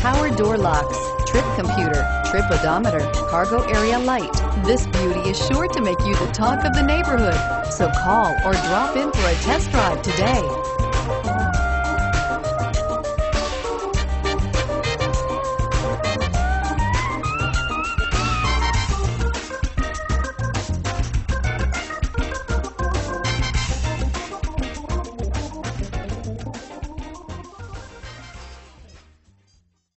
power door locks, trip computer, trip odometer, cargo area light. This beauty is sure to make you the talk of the neighborhood, so call or drop in for a test drive today.